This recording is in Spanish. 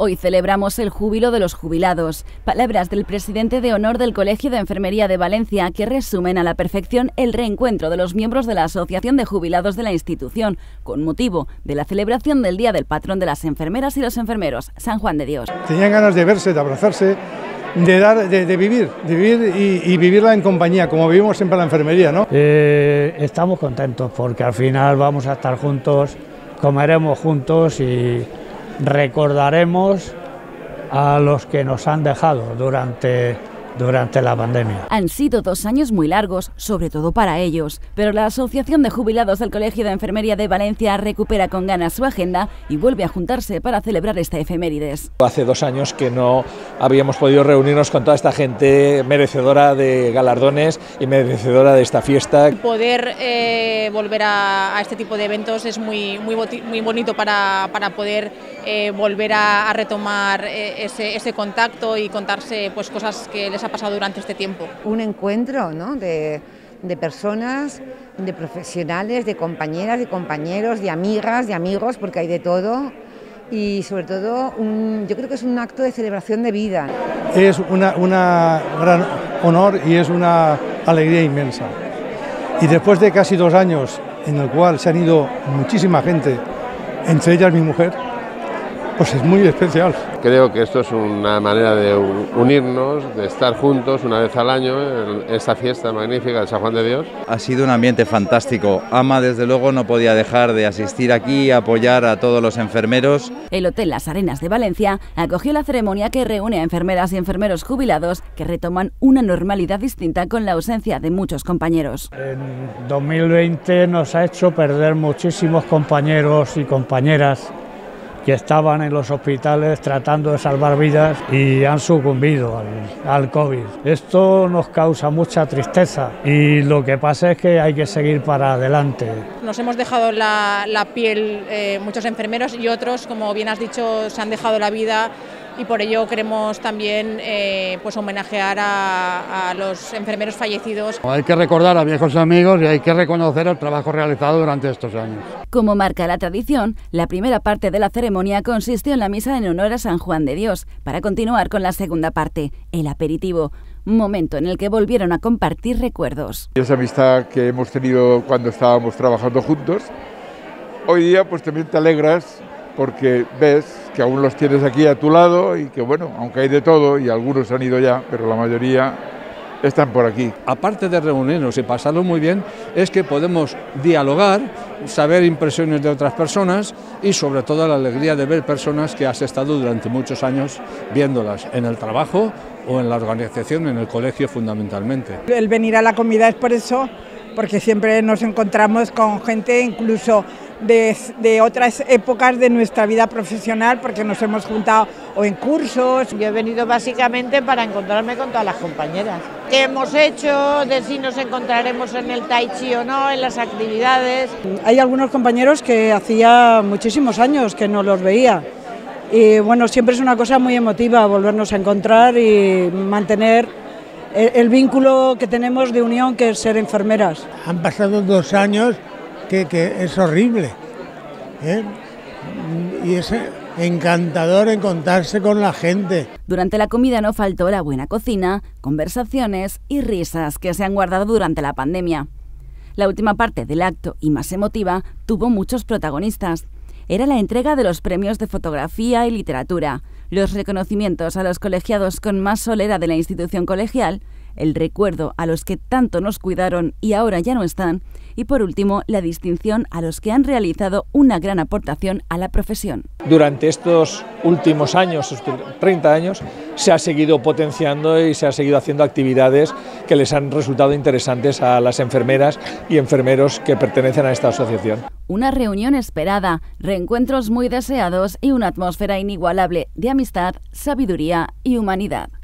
Hoy celebramos el júbilo de los jubilados. Palabras del presidente de honor del Colegio de Enfermería de Valencia que resumen a la perfección el reencuentro de los miembros de la Asociación de Jubilados de la institución con motivo de la celebración del Día del Patrón de las Enfermeras y los Enfermeros, San Juan de Dios. Tenían ganas de verse, de abrazarse, de vivir y vivirla en compañía, como vivimos siempre en la enfermería, ¿no? Estamos contentos porque al final vamos a estar juntos, comeremos juntos y recordaremos a los que nos han dejado durante la pandemia. Han sido 2 años muy largos, sobre todo para ellos, pero la Asociación de Jubilados del Colegio de Enfermería de Valencia recupera con ganas su agenda y vuelve a juntarse para celebrar esta efemérides. Hace 2 años que no habíamos podido reunirnos con toda esta gente merecedora de galardones y merecedora de esta fiesta. Poder volver a este tipo de eventos es muy bonito para poder volver a retomar ese contacto y contarse, pues, cosas que les ha pasado durante este tiempo. Un encuentro, ¿no?, de personas, de profesionales, de compañeras, de compañeros, de amigas, de amigos, porque hay de todo, y sobre todo yo creo que es un acto de celebración de vida. Es una gran honor y es una alegría inmensa. Y después de casi 2 años en el cual se han ido muchísima gente, entre ellas mi mujer, pues es muy especial. Creo que esto es una manera de unirnos, de estar juntos una vez al año en esta fiesta magnífica de San Juan de Dios. Ha sido un ambiente fantástico. Ama, desde luego, no podía dejar de asistir aquí y apoyar a todos los enfermeros. El Hotel Las Arenas de Valencia acogió la ceremonia que reúne a enfermeras y enfermeros jubilados que retoman una normalidad distinta con la ausencia de muchos compañeros. En 2020 nos ha hecho perder muchísimos compañeros y compañeras que estaban en los hospitales tratando de salvar vidas y han sucumbido al COVID. Esto nos causa mucha tristeza y lo que pasa es que hay que seguir para adelante. Nos hemos dejado la piel muchos enfermeros y otros, como bien has dicho, se han dejado la vida, y por ello queremos también pues homenajear a los enfermeros fallecidos. Hay que recordar a viejos amigos y hay que reconocer el trabajo realizado durante estos años. Como marca la tradición, la primera parte de la ceremonia consistió en la misa en honor a San Juan de Dios, para continuar con la segunda parte, el aperitivo, momento en el que volvieron a compartir recuerdos. Esa amistad que hemos tenido cuando estábamos trabajando juntos, hoy día pues también te alegras porque ves que aún los tienes aquí a tu lado y que, bueno, aunque hay de todo y algunos han ido ya, pero la mayoría están por aquí. Aparte de reunirnos y pasarlo muy bien, es que podemos dialogar, saber impresiones de otras personas y sobre todo la alegría de ver personas que has estado durante muchos años viéndolas en el trabajo o en la organización, en el colegio fundamentalmente. El venir a la comida es por eso, porque siempre nos encontramos con gente incluso de otras épocas de nuestra vida profesional, porque nos hemos juntado o en cursos. Yo he venido básicamente para encontrarme con todas las compañeras. ¿Qué hemos hecho? De si nos encontraremos en el Tai Chi o no, en las actividades. Hay algunos compañeros que hacía muchísimos años que no los veía. Y bueno, siempre es una cosa muy emotiva volvernos a encontrar y mantener el vínculo que tenemos de unión, que es ser enfermeras. Han pasado 2 años que es horrible, ¿eh? Y es encantador encontrarse con la gente. Durante la comida no faltó la buena cocina, conversaciones y risas que se han guardado durante la pandemia. La última parte del acto, y más emotiva, tuvo muchos protagonistas. Era la entrega de los premios de fotografía y literatura, los reconocimientos a los colegiados con más solera de la institución colegial, el recuerdo a los que tanto nos cuidaron y ahora ya no están, y por último, la distinción a los que han realizado una gran aportación a la profesión. Durante estos últimos años, estos 30 años, se ha seguido potenciando y se ha seguido haciendo actividades que les han resultado interesantes a las enfermeras y enfermeros que pertenecen a esta asociación. Una reunión esperada, reencuentros muy deseados y una atmósfera inigualable de amistad, sabiduría y humanidad.